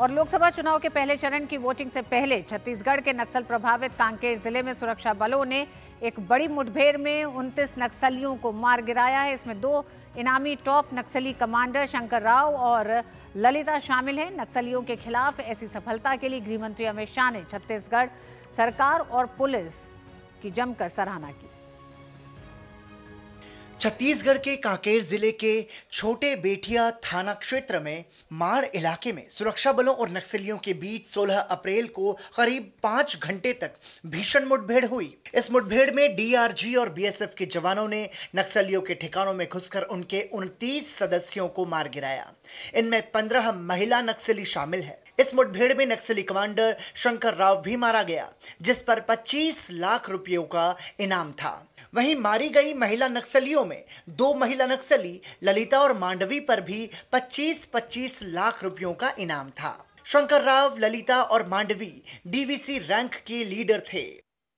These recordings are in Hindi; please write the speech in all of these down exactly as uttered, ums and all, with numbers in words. और लोकसभा चुनाव के पहले चरण की वोटिंग से पहले छत्तीसगढ़ के नक्सल प्रभावित कांकेर जिले में सुरक्षा बलों ने एक बड़ी मुठभेड़ में उनतीस नक्सलियों को मार गिराया है। इसमें दो इनामी टॉप नक्सली कमांडर शंकर राव और ललिता शामिल हैं। नक्सलियों के खिलाफ ऐसी सफलता के लिए गृहमंत्री अमित शाह ने छत्तीसगढ़ सरकार और पुलिस की जमकर सराहना की। छत्तीसगढ़ के कांकेर जिले के छोटे बेठिया थाना क्षेत्र में माड़ इलाके में सुरक्षा बलों और नक्सलियों के बीच सोलह अप्रैल को करीब पाँच घंटे तक भीषण मुठभेड़ हुई। इस मुठभेड़ में डीआरजी और बीएसएफ के जवानों ने नक्सलियों के ठिकानों में घुसकर उनके उनतीस सदस्यों को मार गिराया। इनमें पंद्रह महिला नक्सली शामिल है। इस मुठभेड़ में नक्सली कमांडर शंकर राव भी मारा गया, जिस पर पच्चीस लाख रुपयों का इनाम था। वहीं मारी गई महिला नक्सलियों में दो महिला नक्सली ललिता और मांडवी पर भी पच्चीस पच्चीस लाख रुपयों का इनाम था। शंकर राव, ललिता और मांडवी डीवीसी रैंक के लीडर थे।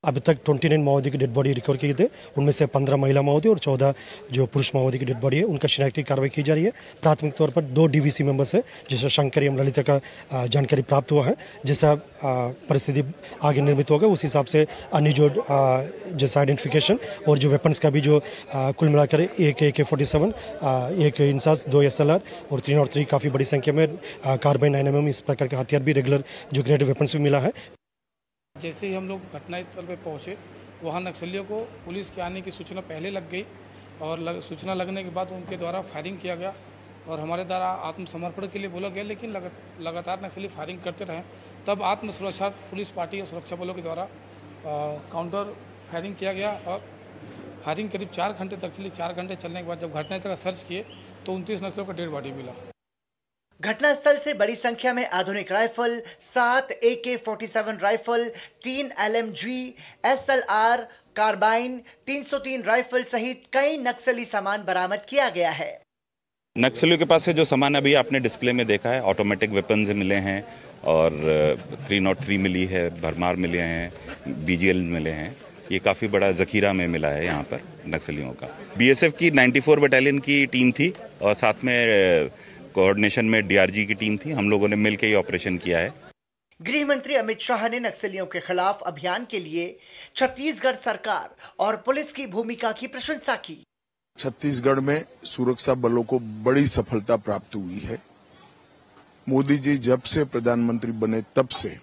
अभी तक उनतीस माओवादी की डेड बॉडी रिकवर किए थे, उनमें से पंद्रह महिला माओवादी और चौदह जो पुरुष माओवादी की डेड बॉडी है, उनका शिनाख्ती कार्रवाई की जा रही है। प्राथमिक तौर पर दो डीवीसी मेंबर्स है जिससे शंकर एवं ललिता का जानकारी प्राप्त हुआ है। जैसा परिस्थिति आगे निर्मित होगा उस हिसाब से अन्य जो जैसा आइडेंटिफिकेशन और जो वेपन्स का भी जो कुल मिलाकर एक ए के फोर्टी सेवन, एक इनसास, दो एसएलआर और तीन और थ्री काफ़ी बड़ी संख्या में कार्बाइन नाइन एम एम इस प्रकार के हथियार भी रेगुलर जो ग्रेड वेपन्स भी मिला है। जैसे ही हम लोग घटनास्थल पर पहुँचे वहाँ नक्सलियों को पुलिस के आने की सूचना पहले लग गई और लग, सूचना लगने के बाद उनके द्वारा फायरिंग किया गया और हमारे द्वारा आत्मसमर्पण के लिए बोला गया, लेकिन लग, लगातार नक्सली फायरिंग करते रहे। तब आत्मसुरक्षा पुलिस पार्टी और सुरक्षा बलों के द्वारा आ, काउंटर फायरिंग किया गया और फायरिंग करीब चार घंटे तक चली। चार घंटे चलने के बाद जब घटनास्थल का सर्च किए तो उनतीस नक्सलियों का डेड बॉडी मिला। घटनास्थल से बड़ी संख्या में आधुनिक राइफल, सात A K forty seven rifle, तीन L M G, S L R, carbine, तीन सौ तीन राइफल सहित कई नक्सली सामान बरामद किया गया है। नक्सलियों के पास से जो सामान अभी आपने डिस्प्ले में देखा है, ऑटोमेटिक वेपन्स मिले हैं और तीन सौ तीन मिली है, भरमार मिले हैं, बी जी एल मिले हैं। ये काफ़ी बड़ा जखीरा में मिला है यहाँ पर नक्सलियों का। बी एस एफ की चौरानवे बटालियन की टीम थी और साथ में कोऑर्डिनेशन में डीआरजी की टीम थी। हम लोगों ने मिलकर ये ऑपरेशन किया है। गृह मंत्री अमित शाह ने नक्सलियों के खिलाफ अभियान के लिए छत्तीसगढ़ सरकार और पुलिस की भूमिका की प्रशंसा की। छत्तीसगढ़ में सुरक्षा बलों को बड़ी सफलता प्राप्त हुई है। मोदी जी जब से प्रधानमंत्री बने तब से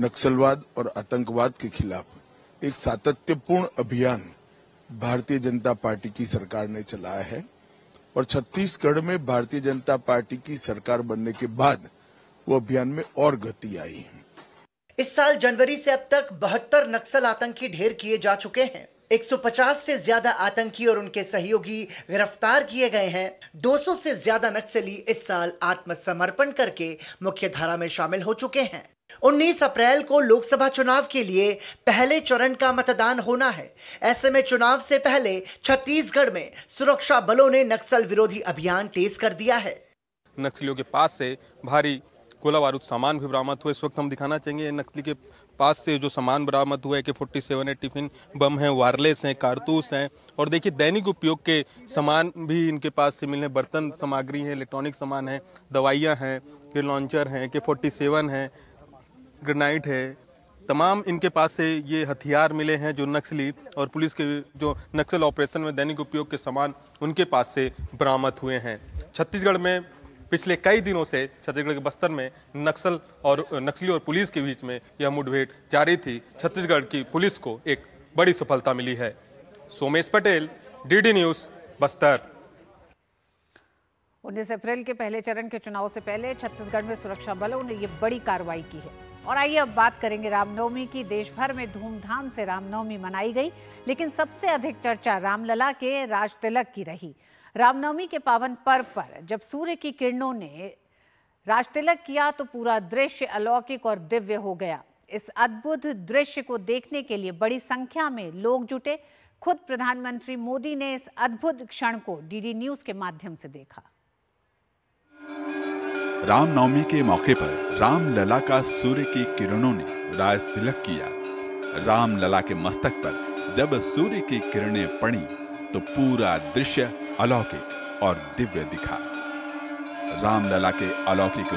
नक्सलवाद और आतंकवाद के खिलाफ एक सातत्यपूर्ण अभियान भारतीय जनता पार्टी की सरकार ने चलाया है और छत्तीसगढ़ में भारतीय जनता पार्टी की सरकार बनने के बाद वो अभियान में और गति आई है। इस साल जनवरी से अब तक बहत्तर नक्सल आतंकी ढेर किए जा चुके हैं। एक सौ पचास से ज्यादा आतंकी और उनके सहयोगी गिरफ्तार किए गए हैं। दो सौ से ज्यादा नक्सली इस साल आत्मसमर्पण करके मुख्य धारा में शामिल हो चुके हैं। उन्नीस अप्रैल को लोकसभा चुनाव के लिए पहले चरण का मतदान होना है। ऐसे में चुनाव से पहले छत्तीसगढ़ में सुरक्षा बलों ने नक्सल विरोधी अभियान तेज कर दिया है। नक्सलियों के पास से भारी गोला बारूद सामान भी बरामद हुए। इस वक्त हम दिखाना चाहेंगे नक्सली के पास से जो सामान बरामद हुआ है, ए के फोर्टी सेवन है, टिफिन बम है, वायरलेस हैं, कारतूस हैं और देखिए दैनिक उपयोग के सामान भी इनके पास से मिले। बर्तन सामग्री है, इलेक्ट्रॉनिक सामान है, दवाइयाँ हैं, फिर लॉन्चर हैं, ए के फोर्टी सेवन है, ग्रेनाइट है, तमाम इनके पास से ये हथियार मिले हैं जो नक्सली और पुलिस के जो नक्सल ऑपरेशन में दैनिक उपयोग के सामान उनके पास से बरामद हुए हैं। छत्तीसगढ़ में पिछले कई दिनों से छत्तीसगढ़ के बस्तर में नक्सल और नक्सली और पुलिस के बीच में यह मुठभेड़ जारी थी। छत्तीसगढ़ की पुलिस को एक बड़ी सफलता मिली है। Somesh Patel, D D news, Bastar. उन्नीस अप्रैल के पहले चरण के चुनाव से पहले छत्तीसगढ़ में सुरक्षा बलों ने ये बड़ी कार्रवाई की है। और आइए अब बात करेंगे रामनवमी की। देश भर में धूमधाम से रामनवमी मनाई गई, लेकिन सबसे अधिक चर्चा रामलला के राज तिलक की रही। रामनवमी के पावन पर्व पर जब सूर्य की किरणों ने राज तिलक किया तो पूरा दृश्य अलौकिक और दिव्य हो गया। इस अद्भुत दृश्य को देखने के लिए बड़ी संख्या में लोग जुटे। खुद प्रधानमंत्री मोदी ने इस अद्भुत क्षण को डी डी न्यूज के माध्यम से देखा। रामनवमी के मौके पर रामलला का सूर्य की किरणों ने राज तिलक किया। रामलला के मस्तक पर जब सूर्य की किरणें पड़ी तो पूरा दृश्य अलौकिक और दिव्य दिखा। रामलला के अलौकिक